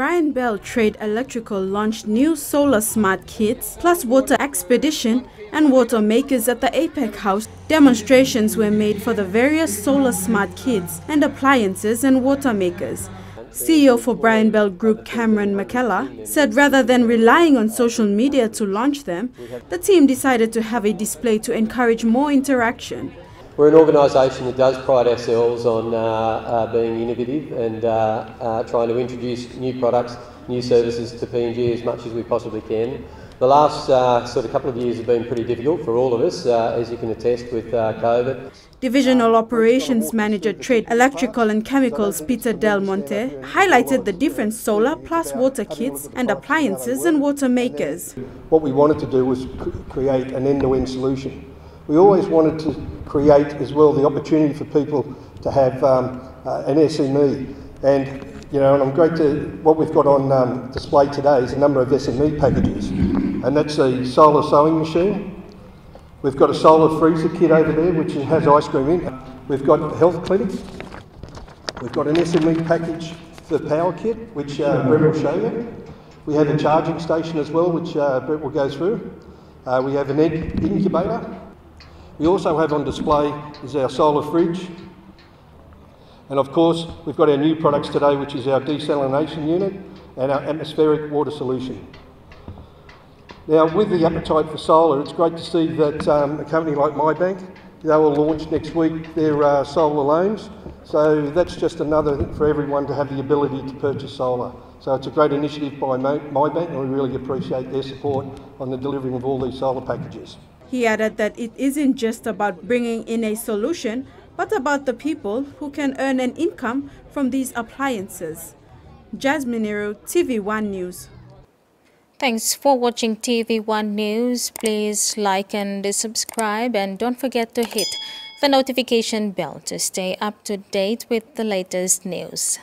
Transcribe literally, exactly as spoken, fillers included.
Brian Bell Trade Electrical launched new Solar Smart Kits, plus Water Expedition and Water Makers at the APEC House. Demonstrations were made for the various Solar Smart Kits and appliances and water makers. C E O for Brian Bell Group Cameron McKellar said rather than relying on social media to launch them, the team decided to have a display to encourage more interaction. We're an organisation that does pride ourselves on uh, uh, being innovative and uh, uh, trying to introduce new products, new services to P N G as much as we possibly can. The last uh, sort of couple of years have been pretty difficult for all of us, uh, as you can attest, with uh, COVID. Divisional Operations Manager Trade Electrical and Chemicals Peter Del Monte highlighted the different solar plus water kits and appliances and water makers. What we wanted to do was create an end-to-end solution. We always wanted to create as well the opportunity for people to have um, uh, an S M E, and you know, and I'm great to what we've got on um, display today is a number of S M E packages, and that's a solar sewing machine. We've got a solar freezer kit over there which has ice cream in. We've got a health clinic. We've got an S M E package for power kit, which uh, Brett will show you. We have a charging station as well, which uh, Brett will go through. Uh, we have an egg incubator. We also have on display is our solar fridge, and of course we've got our new products today, which is our desalination unit and our atmospheric water solution. Now, with the appetite for solar, it's great to see that um, a company like MyBank, they will launch next week their uh, solar loans, so that's just another for everyone to have the ability to purchase solar. So it's a great initiative by MyBank, and we really appreciate their support on the delivering of all these solar packages. He added that it isn't just about bringing in a solution, but about the people who can earn an income from these appliances. Jasmine Nero, T V Wan News. Thanks for watching T V Wan News. Please like and subscribe, and don't forget to hit the notification bell to stay up to date with the latest news.